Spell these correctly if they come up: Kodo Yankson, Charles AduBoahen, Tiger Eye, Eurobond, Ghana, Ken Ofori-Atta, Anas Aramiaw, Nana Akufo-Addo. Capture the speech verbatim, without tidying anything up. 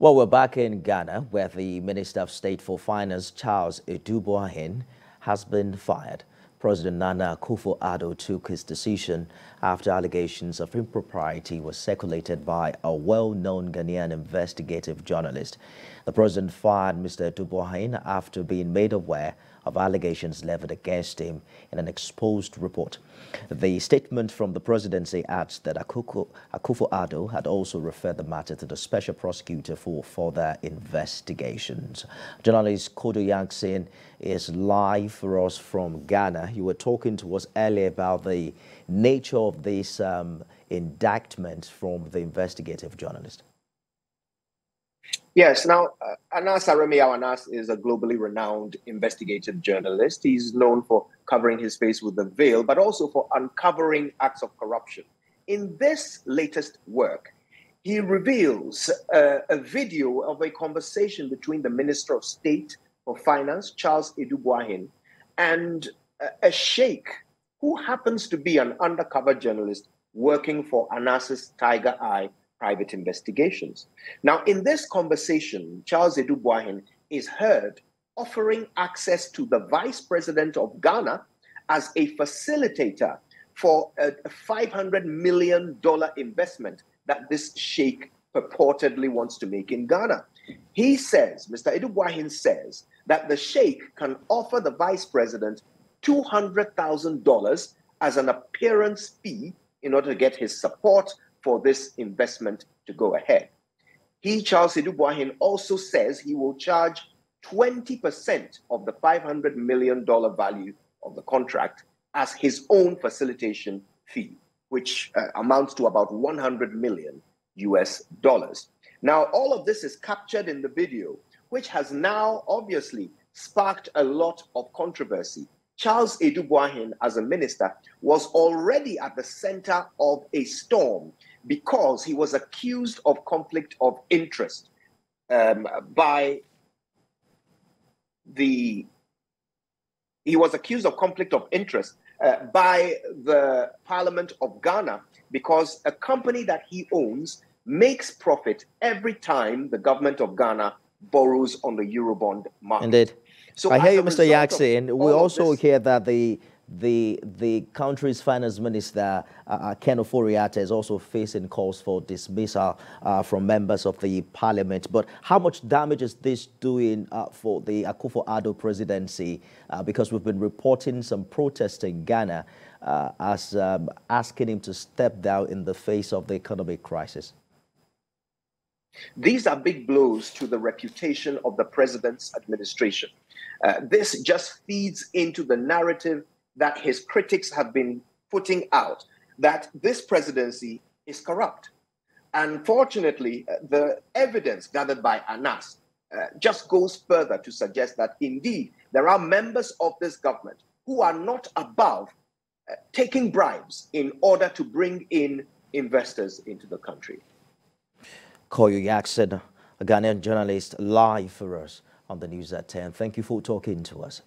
Well, we're back in Ghana, where the Minister of State for Finance, Charles AduBoahen, has been fired. President Nana Akufo-Addo took his decision after allegations of impropriety were circulated by a well-known Ghanaian investigative journalist. The president fired Mister AduBoahen after being made aware of allegations levied against him in an exposed report. The statement from the presidency adds that Akufo-Addo had also referred the matter to the special prosecutor for further investigations. Journalist Kodo Yankson is live for us from Ghana. You were talking to us earlier about the nature of this um, indictment from the investigative journalist. Yes. Now, uh, Anas Aramiaw Anas is a globally renowned investigative journalist. He's known for covering his face with a veil, but also for uncovering acts of corruption. In this latest work, he reveals uh, a video of a conversation between the Minister of State for Finance, Charles AduBoahen, and a, a sheikh who happens to be an undercover journalist working for Anas's Tiger Eye private investigations. Now, in this conversation, Charles AduBoahen is heard offering access to the Vice President of Ghana as a facilitator for a five hundred million dollars investment that this sheikh purportedly wants to make in Ghana. He says, Mister AduBoahen says, that the sheikh can offer the Vice President two hundred thousand dollars as an appearance fee in order to get his support for this investment to go ahead. He, Charles AduBoahen, also says he will charge twenty percent of the five hundred million dollars value of the contract as his own facilitation fee, which uh, amounts to about one hundred million U S dollars. Now, all of this is captured in the video, which has now obviously sparked a lot of controversy. Charles AduBoahen, as a minister, was already at the center of a storm because he was accused of conflict of interest um, by the he was accused of conflict of interest uh, by the Parliament of Ghana because a company that he owns makes profit every time the government of Ghana borrows on the Eurobond market. Indeed. So I hear you, Mister Yankson, and we also hear that the the the country's finance minister, uh, Ken Ofori-Atta, is also facing calls for dismissal uh, from members of the parliament. But how much damage is this doing uh, for the Akufo-Addo presidency? Uh, because we've been reporting some protests in Ghana uh, as um, asking him to step down in the face of the economic crisis. These are big blows to the reputation of the president's administration. Uh, this just feeds into the narrative that his critics have been putting out, that this presidency is corrupt. Unfortunately, the evidence gathered by Anas uh, just goes further to suggest that indeed there are members of this government who are not above uh, taking bribes in order to bring in investors into the country. Kodo Yankson, a Ghanaian journalist, live for us on the news at ten. Thank you for talking to us.